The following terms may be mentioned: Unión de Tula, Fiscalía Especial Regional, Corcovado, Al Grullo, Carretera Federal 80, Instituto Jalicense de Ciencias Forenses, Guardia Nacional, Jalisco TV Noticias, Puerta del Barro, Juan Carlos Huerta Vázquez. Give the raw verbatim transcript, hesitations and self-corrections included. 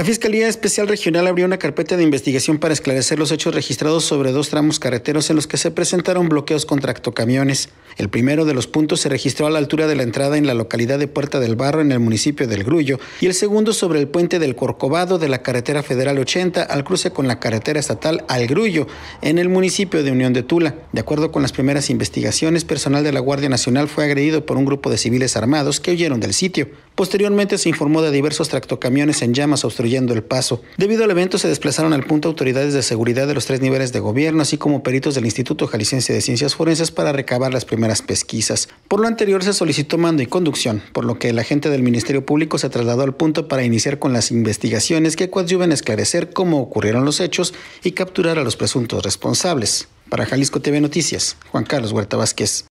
La Fiscalía Especial Regional abrió una carpeta de investigación para esclarecer los hechos registrados sobre dos tramos carreteros en los que se presentaron bloqueos con tractocamiones. El primero de los puntos se registró a la altura de la entrada en la localidad de Puerta del Barro, en el municipio del Grullo, y el segundo sobre el puente del Corcovado de la Carretera Federal ochenta al cruce con la carretera estatal Al Grullo, en el municipio de Unión de Tula. De acuerdo con las primeras investigaciones, personal de la Guardia Nacional fue agredido por un grupo de civiles armados que huyeron del sitio. Posteriormente se informó de diversos tractocamiones en llamas obstruyendo el paso. Debido al evento se desplazaron al punto autoridades de seguridad de los tres niveles de gobierno, así como peritos del Instituto Jalicense de Ciencias Forenses para recabar las primeras pesquisas. Por lo anterior se solicitó mando y conducción, por lo que el agente del Ministerio Público se trasladó al punto para iniciar con las investigaciones que coadyuven a esclarecer cómo ocurrieron los hechos y capturar a los presuntos responsables. Para Jalisco T V Noticias, Juan Carlos Huerta Vázquez.